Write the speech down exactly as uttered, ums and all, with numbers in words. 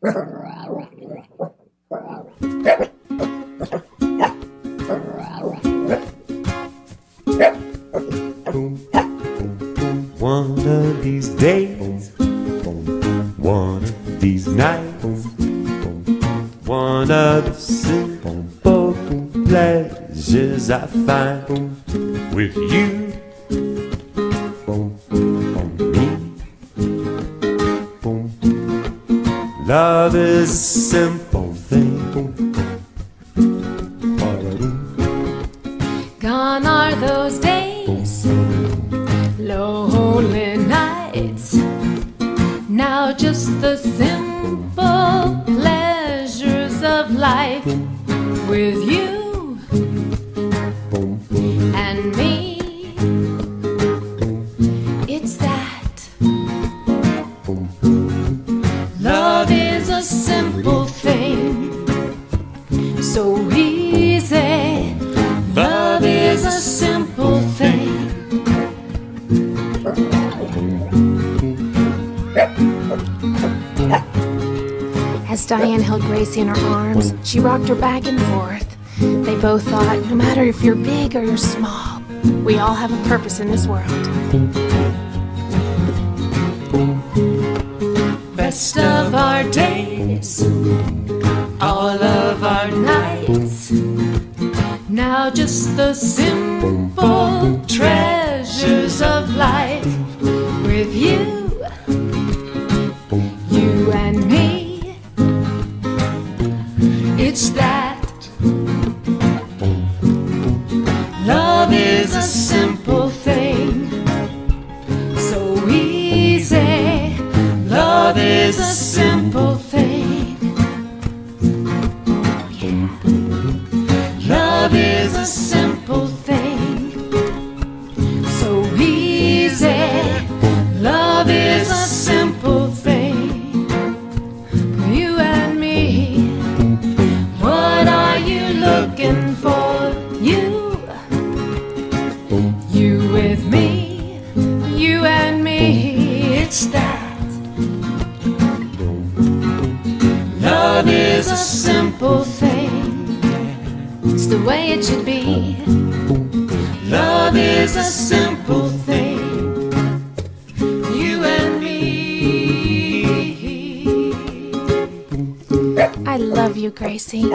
One of these days, one of these nights, one of the simple pleasures I find with you. Love is a simple thing. Gone are those days, lonely nights. Now just the simple pleasures of life with you and me. It's that. Love is a simple thing, so easy. Love is a simple thing. As Diane held Gracie in her arms, she rocked her back and forth. They both thought, no matter if you're big or you're small, we all have a purpose in this world. Best of our days, all of our nights, now just the simple treasures of life with you, you and me. It's that. Love is a simple thing, so easy. Love is a simple thing. Oh, yeah. Love is a simple thing, so easy. Love is a simple thing. You and me, what are you looking for? You, you with me, you and me. It's that. Love is a simple thing, it's the way it should be. Love is a simple thing, you and me. I love you, Gracie.